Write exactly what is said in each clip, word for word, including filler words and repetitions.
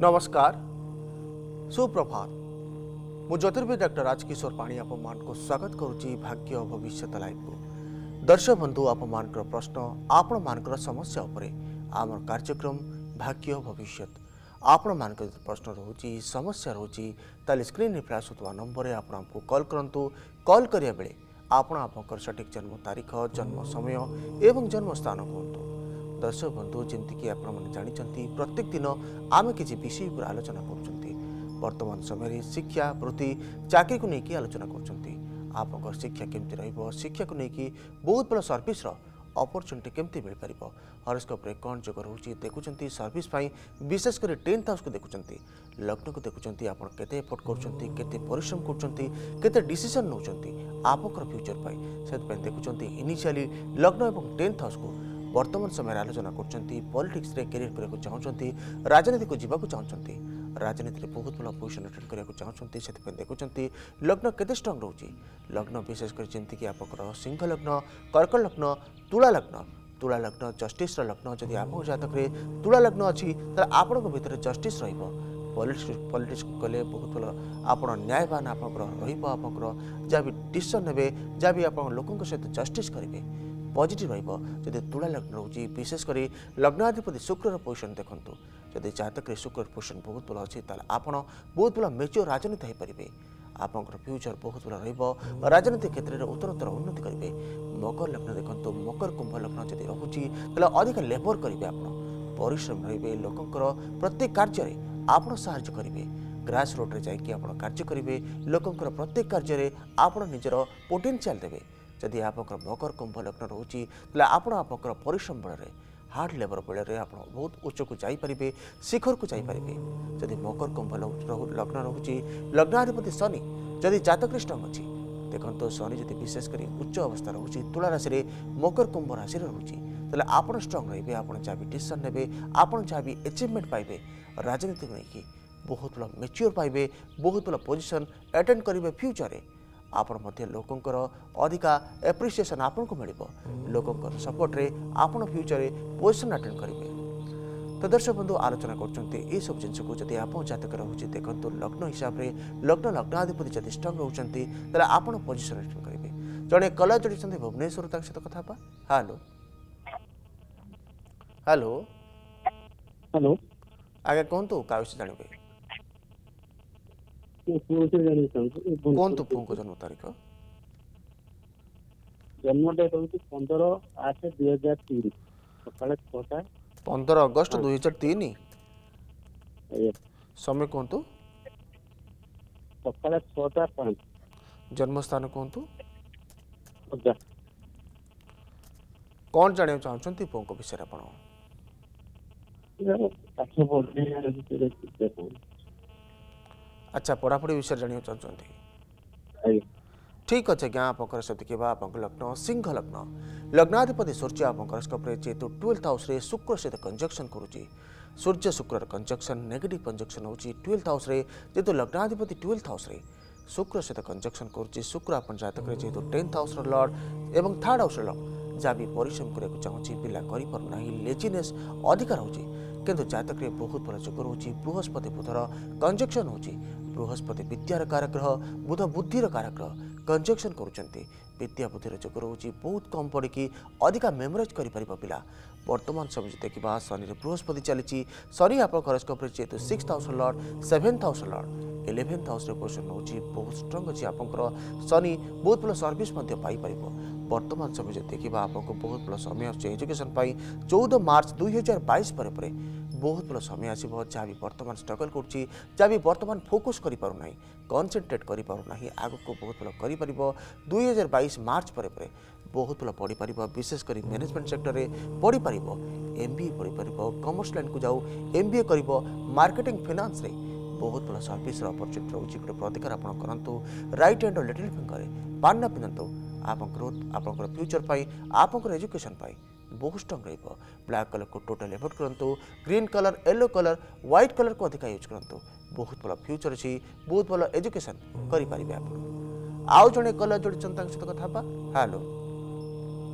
नमस्कार सुप्रभात मु ज्योतिर्विद डॉक्टर राजकिशोर पाणी आपमान को स्वागत करुच्ची भाग्य भविष्य लाइव को। दर्शक बंधु आपमान प्रश्न आपण मानकर समस्या उपरे आमर कार्यक्रम भाग्य भविष्य आपण मानक प्रश्न रोची समस्या रोची ताले स्क्रीन पर आसुवा नंबर आप कॉल करंतु। कॉल करिया बेले आपण आपनकर सटीक जन्म तारीख जन्म समय एवं जन्म स्थान कहतु। दर्शक बंधु जमीक आपने जानी प्रत्येक दिन आम किसी विषय पर आलोचना करतमान समय शिक्षा वृत्ति चाकरी को लेकिन आलोचना कर शिक्षा केमती रिक्षा को लेकिन बहुत बड़ा सर्विस अपॉर्चुनिटी केमती मिल पार हरस्कोप कौन जग रोचे देखुं सर्विस विशेषकर टेन्थ हाउस को देखुं लग्न को देखुं आप एफोर्ट करश्रम करतेसन नौ आपंकर फ्यूचर पर देखुं इनिशियली लग्न और टेन्थ हाउस को वर्तमान समय आलोचना कर पॉलिटिक्स कैरियर करने चाहते राजनीति को जीवाक चाहते राजनीति में बहुत बड़ा पोजिशन अटेड करने चाहते से देखुं लग्न केते स्ट्रंग रोचे लग्न विशेषकर जमीक आप सिंह लग्न कर्क लग्न तुला लग्न तुला लग्न जस्टिस लग्न जब आप जतक तुला लग्न अच्छी आपण भर जस्टिस र पॉलिटिक्स पॉलिटिक्स कले बहुत भल आप न्यायवान आप जहाँ भी डिसीजन ने जहाँ भी आप लोकों सहित जस्टिस करेंगे पॉजिटिव रही तुला लग्न रोचे विशेषकर लग्नाधिपति शुक्र पोजिशन देखूँ जब जातक शुक्र पोजिशन बहुत भल अच्छी आप बहुत भल मेच्योर राजनीति हो पारे आपंकर फ्यूचर बहुत भल रहा राजनीति क्षेत्र में उत्तरोत्तर उन्नति करेंगे। मकर लग्न देखो मकर कुंभ लग्न जब रोचे अधिक लेबर करेंगे आप परिश्रम रे लोकंर प्रत्येक कार्य आप साहाय्य करेंगे ग्रास रोड्रे जाकि कार्य करेंगे लोकंर प्रत्येक कार्य आप निजर पोटेनसीआल देवे जदि आप मकर कुंभ लग्न रोचे आपण आप परिश्रम बल हार्ड लेबर बल आप बहुत उच्च को जापारे शिखर को जापारे जदि मकर कुंभ लग्न रोचे लग्नाधिपति शनि जदि जातक स्ट्रंग अच्छी देखो तो शनि जब विशेषकर उच्च अवस्था रोचे तुला राशि मकर कुंभ राशि रोचे तेल आप स्ट्रंग रे आज जहाँ भी डिसीजन ने आप जहाँ भी एचिवमेंट पाइबे राजनीति को लेकिन बहुत बड़ा मेच्योर पाइबे बहुत बड़ा पोजिशन अटेंड करेंगे फ्यूचर में आपण लोकंर अधिका एप्रिसीएसन आपन को मिल लोकंर सपोर्ट्रे आपण फ्यूचर में पोजिशन अटेंड करेंगे। तो दर्शक बंधु आलोचना करसब जिनस को जब आप जतक रोचे देखो लग्न हिसाब से लग्न लग्नाधिपति जब स्ट्रंग रोचे तेल आप पोजिशन अटेंड करेंगे। जड़े कला जोड़ी भुवनेश्वर तक सहित कथा हाँ हेलो हेलो हेलो आगे कहतु क्या विषय जानवे कौन तो पुंको जन्म तारीख जन्म डेट होती पंद्रह आठ दो हज़ार तीन सकाळ छह पंद्रह अगस्त दो हज़ार तीन समय कौन तो सकाळ छह बजकर पाँच जन्म स्थान कौन तो कौन जाने चाहते पुंको विषय आपण अच्छा पढ़ापढ़ी विषय जाना चाहते ठीक अच्छे क्या आप देखा आप लग्न सिंह लग्न लग्नाधिपति सूर्य आपकोपे जेहतु ट्वेल्थ हाउस रे शुक्र सहित कंजक्शन करुच्चे सूर्य शुक्र कंजक्शन नेगेटिव कंजक्शन होची ट्वेल्थ हाउस रे जेहतु लग्नाधिपति ट्वेल्थ हाउस रे शुक्र सहित कंजक्शन करुच्चे शुक्र आपन जातक रे जेहतु टेन्थ हाउस रे लॉर्ड एवं थर्ड हाउस रे लॉर्ड जहाँ भी परिश्रम करने चाहूँगी पिला करना लेजीनेस अधिक रोचे किंतु जातक रे बहुत बड़ा जोग रोचे बृहस्पति बुधर कंजक्शन होची बृहस्पति विद्यार कारग्रह बुध बुद्धिर कारग्रह कंजक्शन करुँच विद्या बुद्धिर जोग रोचे बहुत कम पड़ी अधिका मेमोराइज कर पिला वर्तमान समय देखा शनि बृहस्पति चली शनि आप हॉरोस्कोप जेहतु sixth house lord seventh house lord eleventh house position होची बहुत स्ट्रंग अच्छी आपंकर शनि बहुत बड़ा सर्विस वर्तमान समय देखा आपको बहुत बड़ा समय एजुकेशन पाई चौदह मार्च दुई हजार बाईस पर बहुत बड़ा समय आसो जहाँ भी वर्तमान स्ट्रगल कर वर्तमान फोकस करें कन्सेंट्रेट करना आग को बहुत बड़ा कर दुई हजार बाईस मार्च पर बहुत भल पढ़ी पार विशेषकर मैनेजमेंट सेक्टर में पढ़ी पार एम बी ए पढ़ी पार कमर्स लाइन को जाऊ एम बी ए कर मार्केटिंग फाइनेंस बहुत बड़ा सर्विस अपॉर्चुनिटी रोचे गोटे प्रतिकार आप करूँ राइट हैंड और लिटिल फिंगर पाना पिंधतु आप ग्रोथ आप फ्यूचर पाई आपंकर एजुकेशन पाई बहुत स्ट्रंग रहिबो ब्लैक कलर को टोटल एवोड करंतु green colour yellow colour white colour को अधिका यूज करंतु बहुत भल फ्यूचर अच्छी बहुत भल एजुकेशन करेंगे आप आउ जड़े कलर जोड़ी सहित कथा हाँ हेलो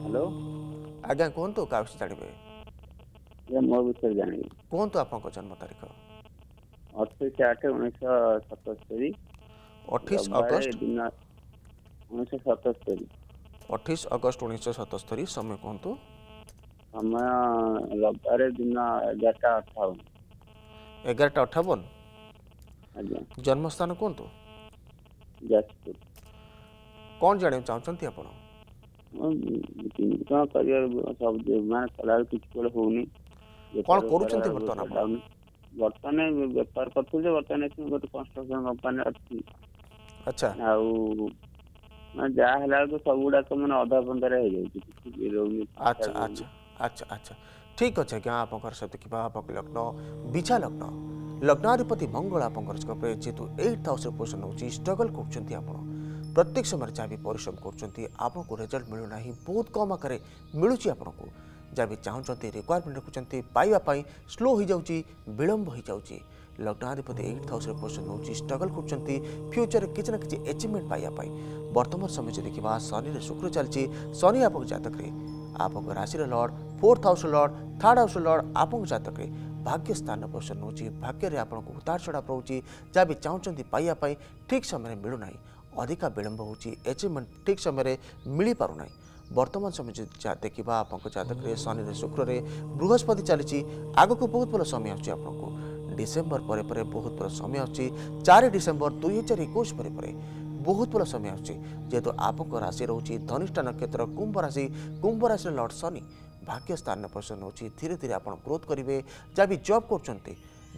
हेलो आज्ञा कहतु क्या विषय जानवे कहतु आप जन्म तारीख अट्ठाईस आठ उन्नीस सतहत्तर अट्ठाईस अगस्त उन्नीस सतहत्तर अट्ठाईस अगस्त उन्नीस सतहत्तर समय कहतु समय रविवार दिन एगारटा अठावन एगारटा अठावन जन्मस्थान कहतु जाजपुर कौन जाना चाहते आप चिंता करियर सब मैं कला किसी को होनी कौन करूछंती वर्तमान आपण वर्तमान व्यापार करथुले वर्तमान एक गोटे कंस्ट्रक्शन कंपनी अछि अच्छा आ मैं जा हला तो सबुडा तो मन आधा बंदर हे जाय अच्छा अच्छा अच्छा अच्छा ठीक अछि क्या आपकर सब देखबा आपक लग्न बिछा लग्न लग्नाधिपति मंगल आपकर स्कोपे जेतु आठ हाउस पोजीशन होची स्ट्रगल करछंती आपण प्रत्येक समय जहाँ भी परिश्रम करछंती आपको रिजल्ट मिलुना ही बहुत कम आकर मिलुची आपको जहाँ भी चाहते रिक्वायरमेंट रखुंट पाइबापी स्लो हो जाऊँगी विलंब हो जाऊँगी लग्नाधिपति एट हाउस पोजिशन हो स्ट्रगल कर फ्यूचर किसी ना कि एचिवमेंट पाइबापी बर्तमान समय से देखा शनि शुक्र चलती शनि आपको जातक आपको राशि lord fourth house lord third house lord आपको जातक भाग्य स्थान पोजिशन हो भाग्य आपको उतार चढ़ाव रोचे जहाँ भी चाहते पाइबापी ठीक समय मिलूना अधिका विलंब होची एचिवमेंट ठीक समय मिली पारुना बर्तमान समय जहाँ देखा आपको जातक शनि शुक्र बृहस्पति चली आग को बहुत भल समय आपको डिसेम्बर परे परे बहुत भल समय अच्छी चार डिसेम्बर दुई हजार इक्कीस बहुत भल समय अच्छी जेहेतु आपको राशि रोचे धनिष्ठा नक्षत्र कुंभ राशि कुंभ राशि लॉर्ड शनि भाग्य स्थान पोषण होची धीरे धीरे आप ग्रोथ करेंगे जहाँ भी जॉब कर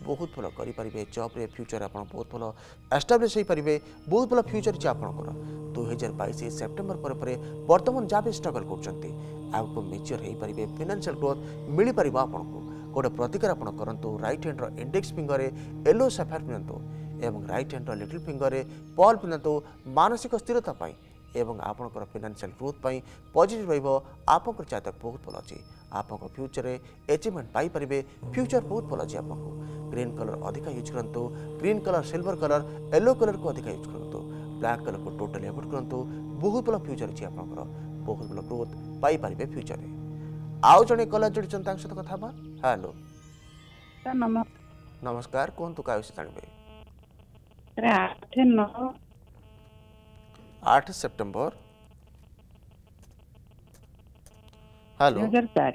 बहुत भल करें जब्रे फ्यूचर आप बहुत भल एस्टाब्लीश हो पारे बहुत भल फ्यूचर अच्छे आपंकर दुई हजार बैश सेप्टेम्बर पर परे बर्तमान जहाँ भी स्ट्रगल करगको मेच्योर हो पारे फाइनेंशियल ग्रोथ मिल पार आपको गोटे प्रतिकार आप करूँ right hand index finger yellow sapphire पिंधु एवं right hand little finger pearl पिंधु मानसिक स्थिरतापाई एवं आपणकर फाइनेंशियल ग्रोथ पर पॉजिटिव रपर जातक बहुत भल अच्छे आपको फ्यूचर एचिवमेंट पाइपर फ्यूचर बहुत भल अच्छे आपको ग्रीन कलर अधिका यूज करंतु green colour silver colour yellow colour को अधिका यूज करंतु ब्लैक कलर को टोटल एवोड करंतु बहुत भल फ्यूचर अच्छी आपंकर बहुत भल ग्रोथ पाइपर फ्यूचर आउ जड़े कलर जोड़ते सहित कथा हेलो सर नमस्कार कहतु क्या विषय जानवे आठ सेप्टेम्बर हेलो दो हज़ार चार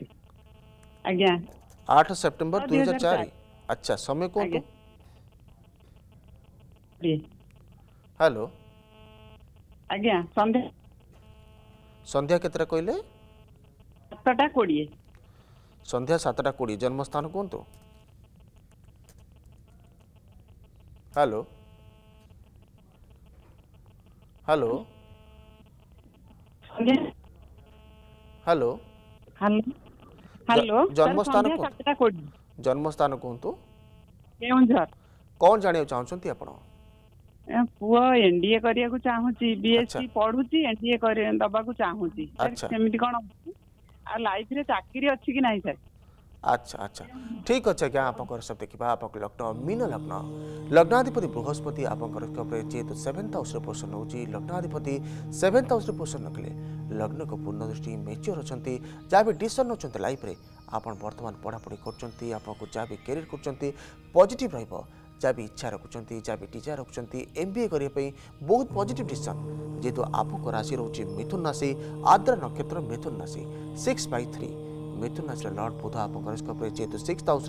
आज्ञा आठ सेप्टेम्बर दो हज़ार चार अच्छा समय कौन हेलो आज्ञा संध्या संध्या केतरा कहले सातटा कोड़िए संध्या सातटा कोड़िए जन्मस्थान कौन तो हेलो हेलो हेलो हेलो जन्मस्थान कौन जन्मस्थान कहतु कौन जाना चाहते पुआ एनडीए करने को चाहूँगी बीएससी पढ़ुची एनडीए करने दबा को चाहूँगी सेमिति कौन आ लाइफ रे चाकरी अच्छी कि नहीं सर अच्छा अच्छा ठीक अच्छे क्या आपंकर सब देखा आप लग्न मीन लग्न लग्नाधिपति बृहस्पति आपंकर जेहेतु सेभेन्थ हाउस पोषण हो लग्नाधिपति सेभेन्थ हाउस पोषण रखिले लग्न को पूर्ण दृष्टि मेच्योर अच्छा जहाँ भी डिसन होती लाइफ रे आपन बर्तमान पढ़ापढ़ी करछंती आपको जहाँ भी कैरियर करछंती पॉजिटिव रहिबो जहाँ भी इच्छा रखुंट जहाँ भी डिजायर रखुंटी एमबीए करने बहुत पॉजिटिव डिसन जेहेतु आपको राशि रोचे मिथुन राशि आद्रा नक्षत्र मिथुन राशि सिक्स बै थ्री मिथुन राशि लॉर्ड बुध आप जेहेतु सिक्स हाउस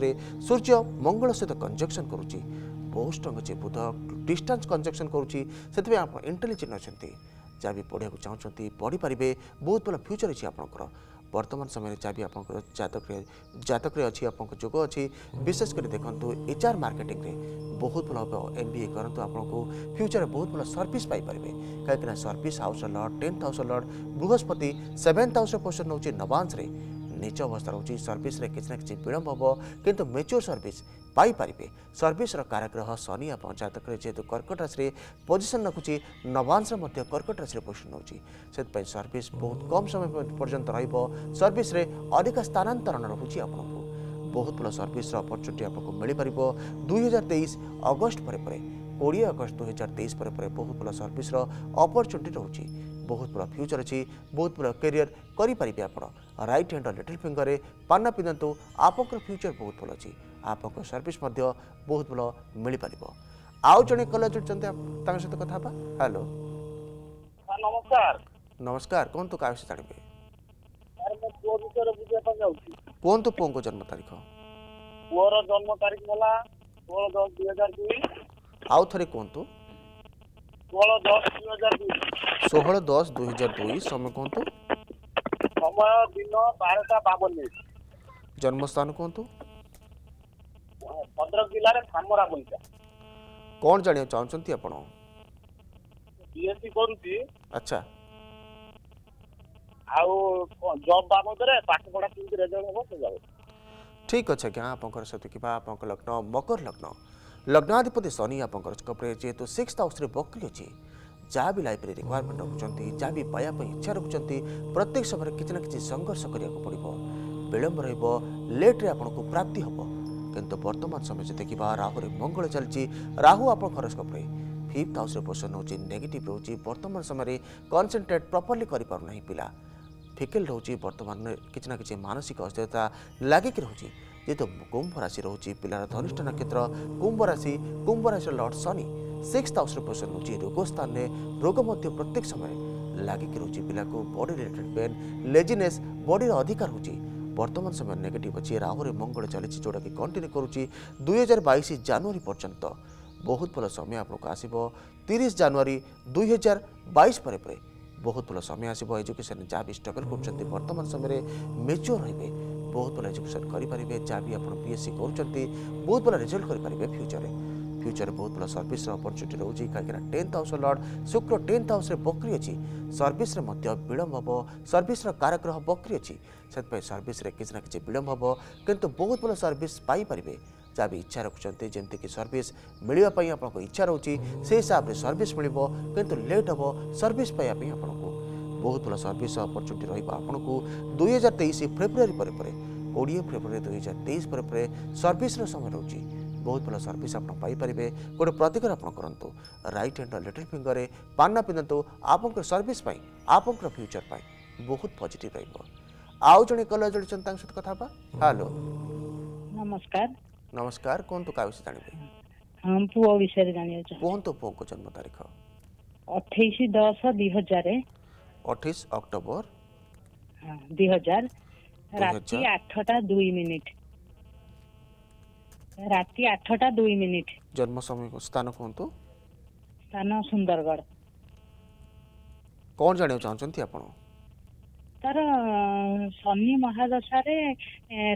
सूर्य मंगल सहित कंजक्शन करुच्ची बहुत स्ट्रंग अच्छे बुध डिस्टेंस कंजक्शन करुच्ची से आप इंटेलिजेंट अच्छे जहाँ भी पढ़ाक चाहते पढ़ी पारे बहुत भल फ्यूचर अच्छी आपंकर बर्तमान समय जहाँ भी आप जातक जातक अच्छी आपको जोग अच्छी विशेषकर देखो एचआर मार्केटिंग रे बहुत भल हम एमबीए करंतु आपको फ्यूचर बहुत भल सर्विस पाइपे कहीं service house lord tenth house lord बृहस्पति सेवेन्थ हाउस पोजिशन हो नवांश नीच अवस्था रोचे सर्विस किसी ना कि विलंब हम किंतु मेच्योर सर्विस पाइपारे सर्विस काराग्रह शनि आप जातक जेहेतु कर्कट राशि पोजिशन रखुच्छी नवांश कर्कट राशि पोजिशन होती सर्विस बहुत कम समय पर्यंत सर्विस रे अधिक स्थानांतरण रोचे आपको बहुत भल सर्विस अपरच्युनिटी आपको मिल पार दुई हजार तेईस अगस्ट पर कोड़े अगस्ट दुई हजार तेईस पर बहुत भल सर्विस अपरच्युनिटी रोचे बहुत बड़ा फ्यूचर अच्छी बहुत बड़ा कैरियर करेंगे आप रईट हैंड लिटिल फिंगर पाना पिंधतु आपंकर फ्यूचर बहुत भल अच्छी आपको सर्विस बहुत भल मिल पार। आउ जड़े कल जुड़ते सहित कथा। हेलो नमस्कार। नमस्कार कहतु क्या विषय जानवे कहतु। पुओं को जन्म तारीख पुओर जन्म तारीख है सोलह दस दो हजार दो। आउ थे कहतु। सोलह दस दो हजार दो। समय कहतु। समय दिन बारह बजकर बावन मिनट। जन्म स्थान कहतु। भद्रक जिले में थामरा बंचा। कौन जानिया चाहते आप? बीएससी करूची। अच्छा आउ जॉब बाबद रे पाठ पढ़ा केमति रिजल्ट हो से जाओ। ठीक अछि क्या आपनकर सति किबा आपनकर लग्न मकर लग्न लग्नाधिपति शनि आपनकर कपरे जेतु सिक्स्थ हाउस रे बकरी अछि। जहाँ भी लाइफ रिक्वायरमेंट रखुंट जहाँ भी पायाप इच्छा रखुंट प्रत्येक समय किसी ना कि संघर्ष करने को पड़ो विलंब रेट्रे आपको प्राप्ति हम किंतु वर्तमान समय से देखा राहु मंगल चलती राहु आप हरोस्कोप फिफ्थ हाउस पोषण होची नेगेटिव रोची। वर्तमान समय कंसंट्रेट प्रॉपर्ली करि पार नहीं पिला फिकल रोची। वर्तमान में किसी ना कि मानसिक अस्थिरता लागिकी रोची। जेतु कुंभ राशि रोची पिलार धनिष्ठ नक्षत्र कुंभ राशि। कुंभ राशि लॉर्ड शनि सिक्स्थ हाउस पोषण होची रोग स्थान में रोग मध्य प्रत्येक समय लागिकी रोची। पिला को body related pain laziness body अधिकार होची। वर्तमान समय नेगेटिव अच्छी राहुरे मंगल चली जोटा कि कंटिन्यू करुच्ची दुई हजार बैश जानुरी पर्यंत बहुत भल समय आपको आसो तीस जानुरी दुई हजार बैश पर बहुत भल समय आसो। एजुकेशन जहाँ भी स्ट्रगल कर समय मेच्योर रे बहुत भल एजुकेशन करेंगे जहाँ भी आप बीएससी करुँच बहुत भल रिजल्ट करेंगे फ्यूचर फ्यूचर बहुत भल सर्विस अपरच्युनिटी रोचे कहीं टेन्थ हाउस लॉर्ड शुक्र टेन्थ हाउस बकरी अच्छी। सर्विस विलंब हम सर्विस कारग्रह बकरी अच्छी से सर्विस किसी ना कि विलंब हम किंतु बहुत भल सर्विस पाइपर जहाँ भी इच्छा रखुंट जमती कि सर्विस मिलवाई आप इच्छा रोचे से हिसाब से सर्विस मिल कितु लेट हम सर्विस पाइबापी आपको बहुत भल सर्विस अपरच्युनिटी रपनकू दुई हजार तेईस फेब्रुआरी कोड़े फेब्रुआरी दुई हजार तेईस सर्विस समय रोचे बहुत भल सर्विस आप पाइपे गोटे प्रतिकार आप करूँ रईट हैंड लिटिल फिंगर में पाना पिंधतु आपंकर सर्विस आप फ्यूचर पर बहुत पॉजिटिव रो जड़े कल जोड़ी सहित कथा। हेलो नमस्कार। नमस्कार कहतु क्या विषय जानवे? हाँ पुओ विषय जाना कहतु। पुओ को जन्म तारीख अठाईस दस दुई हजार अठाईस अक्टोबर दुई हजार राति आठटा दुई मिनिट राति आठटा दुई मिनिट। जन्म समय स्थान कहतु। स्थान सुंदरगढ़। कौन जाना चाहते आप? तार शनि महादशा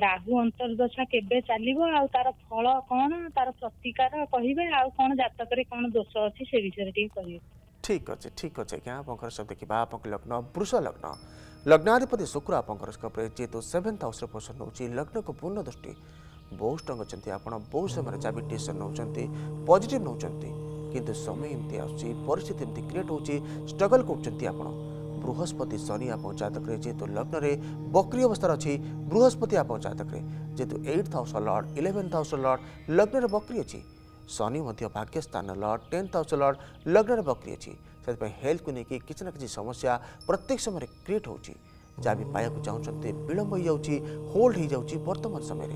राहु अंतर्दशा केबे चलो आ तार फल कौन तार प्रतिकार कहे आन जतक कौन दोष अच्छी से विषय कह। ठीक अच्छे ठीक अच्छे क्या आप सब देखा आप लग्न वृष लग्न लग्नाधिपति शुक्र आप जेहेतु सेभेन्थ हाउस पोषण होची लग्न को पूर्ण दृष्टि बहुत स्ट्रंग अच्छा आप बहुत समय जहाँ भी डिसीजन नौकरी पॉजिटिव नौ किंतु समय एमती आरिस्थिति एमती क्रिएट होट्रगल कर बृहस्पति शनि आप जातक जेहेतु लग्न में बकरी अवस्था अच्छी बृहस्पति आप जातक जेहेतु eighth house lord eleventh house lord लग्न में बकरी अच्छी शनि भाग्य स्थान लॉर्ड टेन्थ हाउस लॉर्ड लग्न में बकरी अच्छी से हेल्थ को लेकिन किसी ना कि समस्या प्रत्येक समय क्रिएट हो जहाँ भी पाया चाहते विलंब हो जाऊँगी होल्ड हो जाऊँगी। वर्तमान समय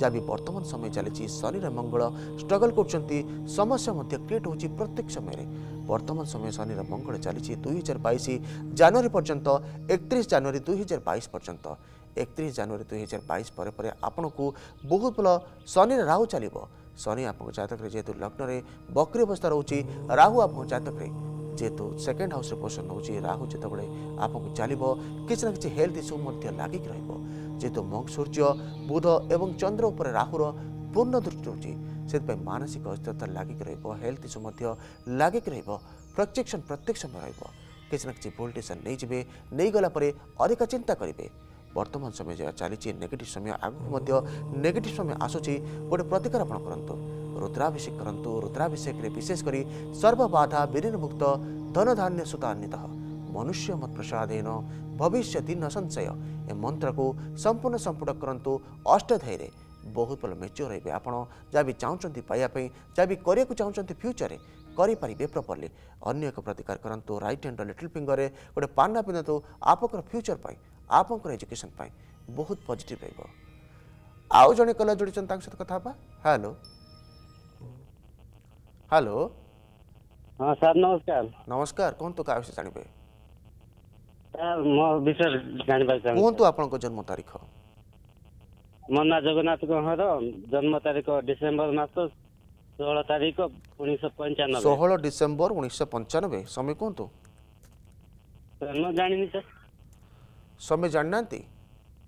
जहाँ भी वर्तमान समय चली शनिर मंगल स्ट्रगल कर समस्या क्रिएट हो प्रत्येक समय। वर्तमान समय शनिर मंगल चली दुई हजार बैश जानुरी पर्यंत एकतीस जानुरी दुई हजार बैश पर्यंत एकतीस जानुरी दुई हजार बैश पर आपको बहुत भल शनिर राहु चलो शनि आप जातक जेहेतु लग्न में बकरी अवस्था रोचे राहु आप जातक जेहेतु सेकेंड हाउस पोषण हो राहु जो आपको चलो किसी ना कि हेल्थ इश्यू लगिक रेतु मंग सूर्य बुध एवं चंद्र उपर राहुर पूर्ण दृष्टि रोचे से मानसिक अस्थिरता लगिक रेल्थ इश्यू लगिक रजेक्शन प्रत्येक समय रिसी ना कि भूल डिशन नहींजे नहीं गलापर अधिका चिंता करेंगे। वर्तमान समय जहाँ चली नेगेटिव समय आगे नेगेटिव समय आसूसी गोटे प्रतिकार आप करूँ रुद्राभिषेक करूँ रुद्राभिषेक में विशेषकर सर्वबाधा विलीनमुक्त धनधान्य सुतान्वितः मनुष्य मत प्रसादेन भविष्यति न संशय ए मंत्र को संपूर्ण संपुट करूँ अष्टाध्यायी बहुत भल मेच्योर रे आप जहाँ भी चाहते पाइबापी जहाँ भी करने चाहते फ्यूचर करेंगे प्रॉपर्ली अन्य एक प्रतिकार करूँ रईट हैंड लिटिल फिंगर में गोटे पाना पिंधतु आपंकर फ्यूचर पर आपंकर एजुकेशन बहुत पॉजिटिव रहिबो। आउ जड़े कलर जोड़ी सहित कथा हेलो हेलो हाँ सर नमस्कार नमस्कार कहतु क्या विषय जानवे कहतु आपण जन्म तारीख मो ना जगन्नाथ गहर जन्म तारीख डिसेम्बर मास सोलह तारीख उन्नीस पंचानबे सोलह डिसेम्बर उन्नीस पंचानबे समय कहतु जानी सर समय जानी ना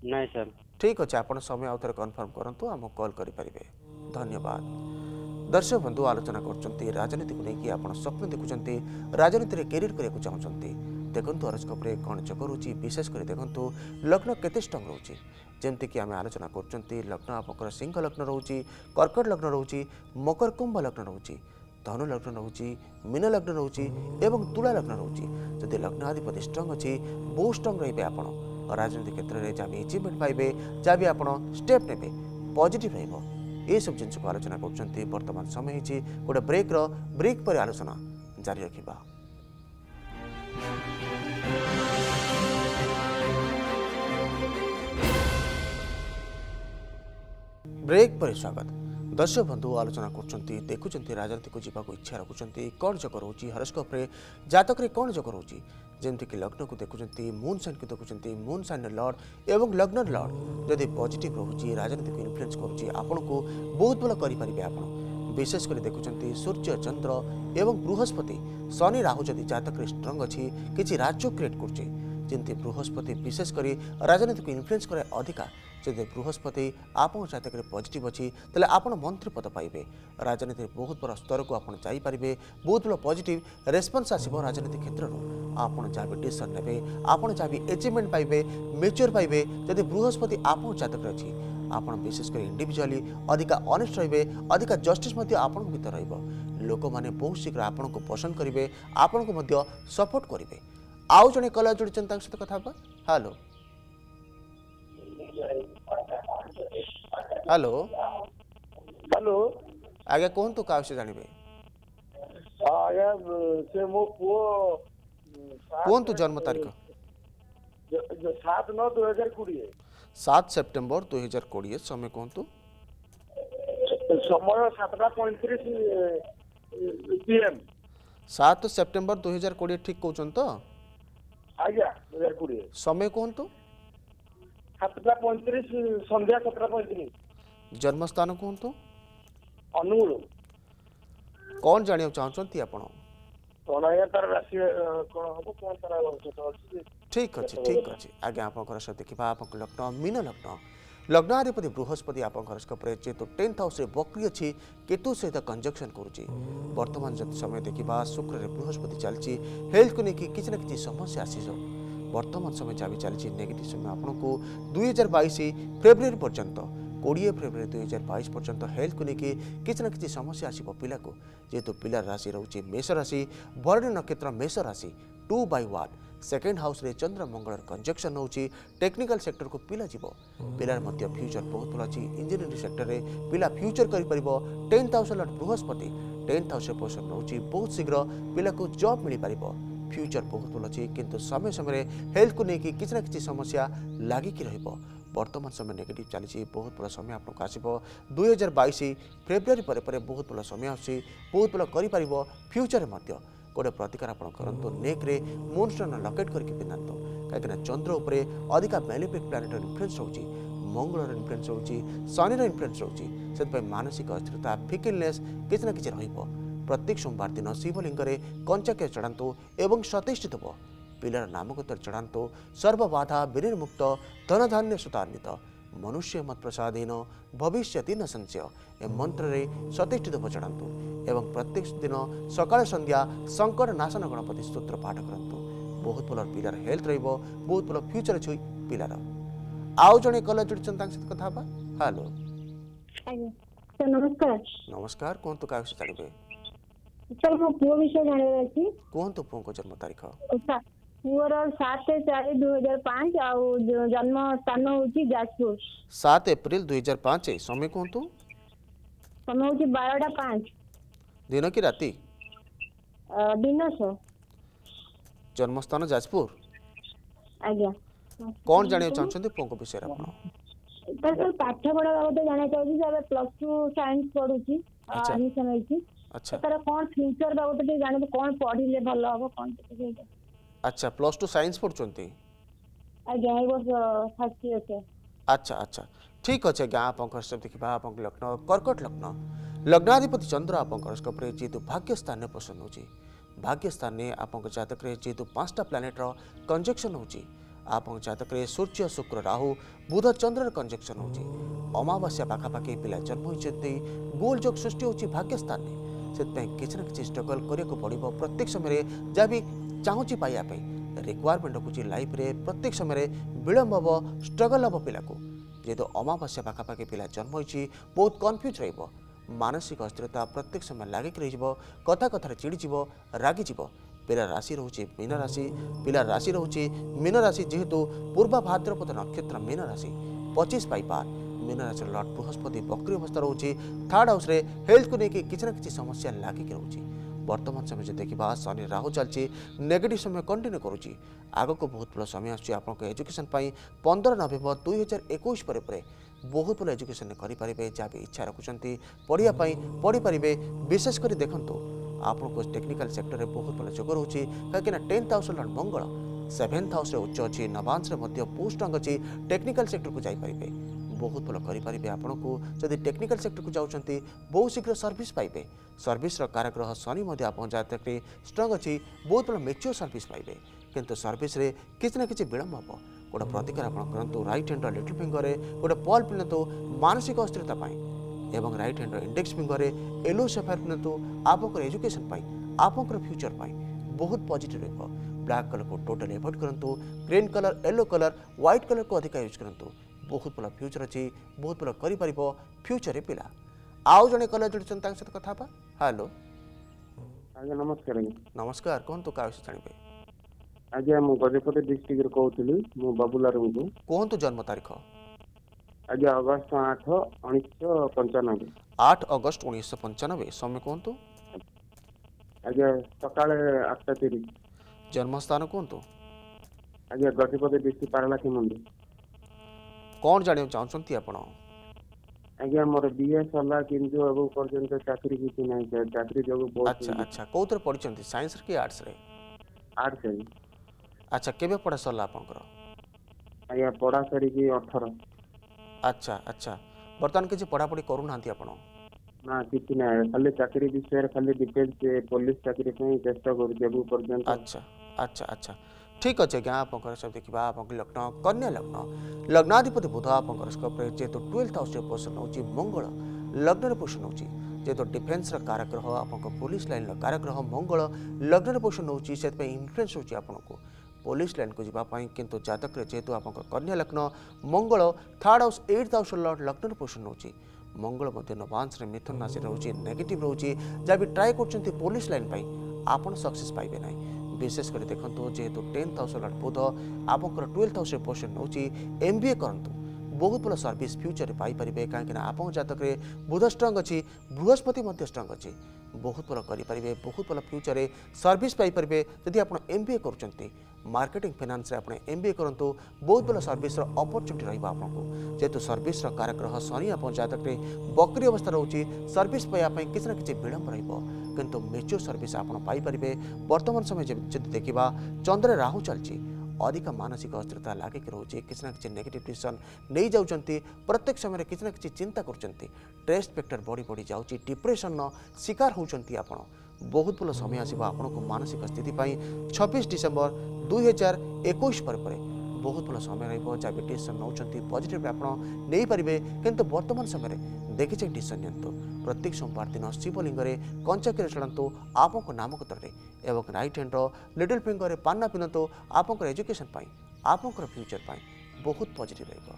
नहीं सर ठीक अच्छे आप समय आउ थे कनफर्म करूँ आम कल करें धन्यवाद। दर्शक बंधु आलोचना कर राजनीति को लेकिन आप स्वप्न देखुं राजनीति कैरियर करने चाहते देखूँ हरोस्कोप्रे कौन जग रोचे विशेषकर देखूँ लग्न केते स्ट्रंग रोचे जमीक आम आलोचना कर लग्न आपंकर सिंह लग्न रोचे कर्कट लग्न रोचे मकर कुंभ लग्न रोचे धनु लग्न रोचे मीन लग्न रोचे और तुला लग्न रोचे जदि लग्नाधिपति स्ट्रंग अच्छी बहुत स्ट्रंग रे आप राजनीति क्षेत्र में जहाँ भी एचिवमेंट पाइबे जहाँ भी आप स्टेप ने पॉजिटिव रहा ये सब जिन आलोचना वर्तमान समय हो गोटे ब्रेक रो ब्रेक पर आलोचना जारी रखिबा। ब्रेक पर स्वागत। दर्शक बंधु आलोचना कर देखुं राजनीति को जीवाक इच्छा रखुंट कौन जग रोचे हरोस्कोप्रे जातक कौन जग रोचे जमीक लग्न को देखुं मून साइन को देखुं मून साइन लॉर्ड एवं लग्न लॉर्ड जदि पॉजिटिव रोचे राजनीति को इन्फ्लुएंस कर आपन को बहुत भल करें आप विशेषकर देखुं सूर्य चंद्र एवं बृहस्पति शनि राहु जदि जातक स्ट्रंग अच्छी किसी राज्य क्रिएट कर जमी बृहस्पति विशेषकर राजनीति को इन्फ्लुएंस करे अधिका जब बृहस्पति आप जातक पॉजिटिव अच्छी तेल आप मंत्री पद पाइबे राजनीति बहुत बड़ा स्तर को आप जापरेंगे बहुत बड़ा पॉजिटिव रेस्पन्स आसो राजनीति क्षेत्र आप जहाँ भी डिसीजन ने आपड़ जहाँ भी एचिवमेंट पाइबे मेच्योर पाइबे जब बृहस्पति आप जातक अच्छी आप विशेषकर इंडिविजुअली अधिका ऑनेस्ट रे अधिका जस्टिस आपण भीतर रोक मैंने बहुत शीघ्र आपण को पसंद करेंगे आपण को सपोर्ट करेंगे। आउ जड़े कलर जोड़ी सहित कथा हेलो हेलो हेलो आज्ञा कहतु क्या विषय जानवे कहतु जन्म तारीख सात नौ दो हजार कोड़े सात सेप्टेम्बर दुई हजार कोड़े समय कहतु समय सातटा पैंतीस पीएम सात सेप्टेम्बर दुई हजार कोड़े ठीक कहते तो समय कहतु जन्म स्थान कहतु कौन जाना चाहते ठीक अच्छे ठीक अच्छे आज्ञा आप देखा लग्न मीन लग्न लग्नाधिपति बृहस्पति आप जेहतु टेन्थ हाउस बकरी अच्छी केतु सहित कंजक्शन करुच्ची बर्तमान जब समय देखा शुक्र बृहस्पति चलती हेल्थ को लेकिन किसी ना कि समस्या आसीज बर्तमान समय जहाँ भी चलती नेगेटिव समय आपको दुई हजार बैश फेब्रुआरी पर्यंत कोड़े फेब्रुआरी दुई हजार बैश पर्यंत हेल्थ को लेकिन किसी ना कि समस्या आसो पा को जेहतु पिलार राशि रोचे मेष राशि भरणी नक्षत्र मेष राशि two by one second house रे चंद्र मंगल कंजक्शन होची टेक्निकल सेक्टर को पिला जीव पिलार मध्य फ्यूचर बहुत भल अच्छी इंजीनियरिंग सेक्टर रे पिला फ्यूचर कर टेन्थ हाउस लॉर्ड बृहस्पति टेन्थ हाउस पोजिशन रोची बहुत शीघ्र पिला को जॉब मिल पार फ्यूचर बहुत भल अच्छी किंतु समय समय हेल्थ को लेकिन किसी ना कि समस्या लागिकी रहिबो वर्तमान समय नेगेटिव चली बहुत भल समय आपको आसो दुई हजार बैश फेब्रुआरी पर बहुत भल समय आसी बहुत भल कर फ्यूचर मध्य गोटे प्रतिकार आप करूँ नेक्रे मून स्टोन लकेट करके पिंधातु कहीं चंद्र उपरे अधिका मेलिफिक प्लानेटर इन्फ्लुएंस होची मंगलर इन्फ्लुएंस होची शनिर इन्फ्लुएंस होची से मानसिक अस्थिरता फिकिलनेस किसी ना कि प्रत्येक सोमवार दिन शिवलिंग में कंचाक्य चढ़ातु और सतिष्ठित हो पिलार नामगोत्र चढ़ातु सर्वबाधा विनिर्मुक्त धनधान्य सुतान्वित मनुष्य मत प्रसादीन भविष्यति न संशय ए मंत्र सतिष्ठित चढ़ातु एवं प्रत्येक दिन सकाल संध्या संकट नाशन गणपति स्तोत्र पाठ करतु बहुत भल पिलार हेल्थ रहिबो बहुत भल फ्यूचर अछि पिलार। आउ जने कलर जोड़ी सहित कथा हेलो नमस्कार नमस्कार कोंतो का विषय जानबे सर मो पुओ विषय जानबे अछि कोंतो पुओ को जन्म तारीख पुओर सात चार दो हजार पाँच आउ जन्म स्थान होछि जाजपुर सात अप्रैल दो हजार पाँच समय कोंतो समय होछि बारह बटा पाँच दिन की राति दिन सर जन्मस्थान जाजपुर आज्ञा कौन जाना चाहते पुओं विषय तर पाठ पढ़ा बाबद जाना चाहिए प्लस टू साइंस पढ़ुची एडमिशन होती तर कौन फ्यूचर बाबद जाना कौन पढ़ले भल हम कौन। अच्छा प्लस टू साइंस पढ़ुचंती आज्ञा हे बस फर्स्ट इयर से। अच्छा अच्छा ठीक अच्छे आज्ञा आप देखा आप लग्न कर्कट लग्न लग्नाधिपति चंद्र आपस्कोप जेहेतु भाग्य स्थान पसंद होगी भाग्य स्थान में आप जातक जेहेतु पांचटा प्लानेटर कंजक्शन हो आप जातक सूर्य शुक्र राहु बुध चंद्र कंजक्शन हो अमावास्या पाखापाखि पिला जन्म होती गोल जोग सृष्टि होगी भाग्य स्थान में से किसी ना कि स्ट्रगल करने को पड़ो प्रत्येक समय जहाँ भी चाहूँगी पाइबापी रिक्वायरमेंट रखुच्छी लाइफ रे प्रत्येक समय विलम्ब हम स्ट्रगल हम पिला जेहेतु अमावास्या पाखापाखि पिला जन्म होती बहुत कन्फ्यूज रहा मानसिक अस्थिरता प्रत्येक समय लागिक रही कथा कथार चिड़ीज रागिज पिला राशि रोचे मीन राशि पिला राशि रोचे मीन राशि जेहेतु पूर्वा भाद्रपद नक्षत्र मीन राशि पच्चीस पाइबा मीन राशि लॉर्ड बृहस्पति बक्री अवस्था रोचे थर्ड हाउस रे हेल्थ को लेकिन किसी ना कि समस्या लागिक रोचे वर्तमान समय जो देखा शनि राहु चलती नेगेटिव समय कंटिन्यू करुच्ची आग को बहुत भल समय आसान एजुकेशन पंद्रह नवेम्बर दुई हजार एकुश बहुत भल एजुकेशन करें जहाँ भी इच्छा रखुंट पढ़ाई पढ़ी पारे विशेषकर देखो आपको टेक्निकाल सेक्टर में बहुत भल जोग रोचे कहीं टेन्थ हाउस लॉर्ड मंगल सेभेन्थ हाउस उच्च अच्छी नवांश में पोस्ट अच्छी टेक्निकाल सेक्टर को जापारे बहुत भल करें आपन को जदि टेक्निकाल सेक्टर को जाऊँगी बहुत शीघ्र सर्विस पाइबे सर्विस काराग्रह शनि आप जातक स्ट्रंग अच्छी बहुत भल मेच्योर सर्विस पाइबे किंतु सर्विस रे किसी ना कि विलम्ब हम गोटे प्रतिकार आपन करंतु राइट हैंड लिटिल फिंगर रे गोटे बॉल पिनंतु मानसिक अस्थिरता एवं राइट हैंड इंडेक्स फिंगर रे येलो सफायर पिनंतु आपको एजुकेशन आपंकर फ्यूचर बहुत पॉजिटिव रहिबो ब्लैक कलर को टोटल एवॉइड करंतु green colour yellow colour white colour को अधिक यूज करंतु बहुत भल फ्यूचर अच्छी बहुत भल कर फ्यूचर पिला आउ जड़े कलर जोड़ते सहित कथा बा। हेलो नमस्कार नमस्कार कहतु क्या विषय जानवे आज्ञा मु गजपति डिस्ट्रिक्ट रे कहउतली मु बाबूलाल को कोन तो जन्म तारीख आज्ञा अगस्त आठ उन्नीस सौ पंचानवे आठ अगस्त उन्नीस सौ पंचानवे समय कोन तो आज्ञा सकाळ आठ बजकर तीस मिनट जन्म स्थान कोन तो आज्ञा गजपति डिस्ट्रिक्ट पारलाखी मंडी कोन जाने चाहछंती आपण आज्ञा मोर बीए सला किंतु अब पर्यंत चाकरी किछि नै चाकरी जगो बहुत। अच्छा अच्छा कोउतर पढिछंती साइंस रे कि आर्ट्स रे आर्ट्स रे। अच्छा केबे पढ़ा सरला आपंकर आया पढ़ा सरी की अठारह। अच्छा अच्छा बर्तन के जे पढ़ा पढ़ी करू नांती आपण ना किछि ना खाली चाकरी विषय खाली डिफेंस पुलिस चाकरी पे चेष्टा करू जेबु पर्यंत। अच्छा अच्छा अच्छा ठीक अछि गा आपंकर सब देखिबा आपंक लग्न कन्या लग्न लग्नाधिपति बुध आपंकर स्कोप रे जेतो बारह हाउस रे पोषण होची मंगल लग्न रे पोषण होची जेतो डिफेन्स काराग्रह आपंक पुलिस लाइन रे काराग्रह मंगल लग्न रे पोषण होची सेत पे इन्फ्लुएंस होची आपनको पुलिस लाइन को जीवाई किंतु जातक जेहेतु आप कन्या लग्न मंगल third house eighth house lord लग्न पोषण होची मंगल मध्य नवांश मिथुन राशि रोचे नेगेटिव रोचे जहाँ भी ट्राए कर पुलिस लाइन पर आपड़ सक्सेस पाइबे ना विशेषकर देखो जेहेतु टेन्थ हाउस लॉर्ड बुध आप ट्वेल्थ हाउस पोषण होची एम बी ए करूँ बहुत भल सर्विस फ्यूचर पाइपर कहीं आप जातक बुध स्ट्रंग अच्छी बृहस्पति स्ट्रंग अच्छी बहुत भल करें बहुत भल फ्यूचर सर्विस पाइपर जदि आप एम बी ए कर marketing finance M B A करूँ बहुत भल सर्विस अपॉर्चुनिटी रहा आपको जेहेतु सर्विस काराग्रह शनि आप जातक बकरी अवस्था रोचे सर्विस पाइबापी किसी ना कि विलम्ब रु मेच्योर सर्विस आपरे बर्तमान समय जब देखा चंद्र राहु चलती अधिक मानसिक अस्थिरता लागिक रोचे किसी ना कि नेगेटिव डिसीजन नहीं जाऊँगी प्रत्येक समय किसी ना कि चिंता करुँच स्ट्रेस फैक्टर बढ़ी बढ़ी जाऊँगी डिप्रेशन शिकार होती आप बहुत भल समय आसो आपको मानसिक स्थिति छब्बीस डिसेम्बर दुई हजार एकुश बहुत भल समय रहा भी डिसीजन नौकरी पॉजिटिव आपड़ नहीं पारे किंतु बर्तमान समय देखी चाहिए डिसीजन नियंतु प्रत्येक सोमवार दिन शिवलिंग में कंचा क्षीर चढ़ातु आपको नामकत्र एवं राइट हैंड लिटिल फिंगर में पाना पिंधतु आपंकर एजुकेशन आपंकर फ्यूचर बहुत पॉजिटिव रहा।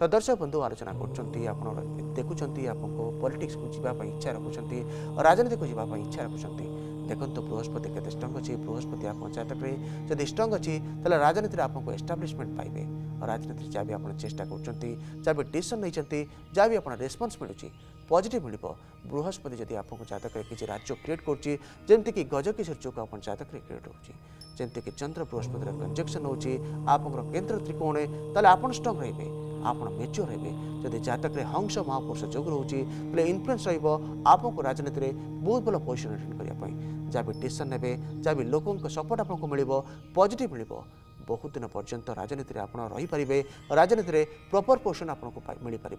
तो दर्शक बंधु आलोचना कर देखुंत आपको पॉलिटिक्स को जीवाई इच्छा रखुंत राजनीति को जीवाई इच्छा रखुंत देखो बृहस्पति के स्ट्रंग अच्छी बृहस्पति आप जातक जब स्ट्रंग अच्छी तेल राजनीति आपको एस्टाब्लिशमेंट पाइबे राजनीति जहाँ भी आप चेषा कर डिसीजन नहीं जहाँ भी आप रेस्पन्स मिलूँ पॉजिटिव मिल बृहस्पति जब आपको जातक किसी राज्य क्रिएट करमती गजकिशोर चौक आप जातक क्रिएट होमती चंद्र बृहस्पति कंजक्शन होकर केन्द्र त्रिकोण तेल आप स्ट्रंग रहे आपण मेच्योर हे जदि जातक हंस महापुरुष जोग रोचे बोले इनफ्लुएंस रपन राजनीति में बहुत भल पोजिशन एटेन करने जहाँ भी डिसीजन ने जहाँ भी लोकों सपोर्ट आपको मिल पॉजिटिव मिल बहुत दिन पर्यंत राजनीति में आपड़ रही पारे राजनीति में प्रॉपर पोर्शन आपको मिल पार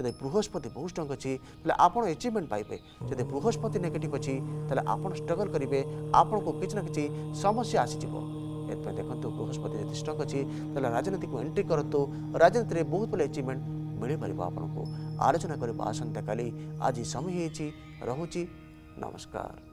जब बृहस्पति बहुत स्ट्रंग अच्छी बोले आपड़ एचिवमेंट पाइबे जब बृहस्पति नेगेटिव अच्छी तेल आपड़ स्ट्रगल करेंगे आपन को किसी ना कि समस्या आसीज ये देखो बृहस्पति जी स्ट्रंग अच्छी तेल राजनीति को एंट्री करतु राजनीति में बहुत बड़े एचिवमेंट मिल पार आपन को आलोचना कर आसंता काली आज समय होती। नमस्कार।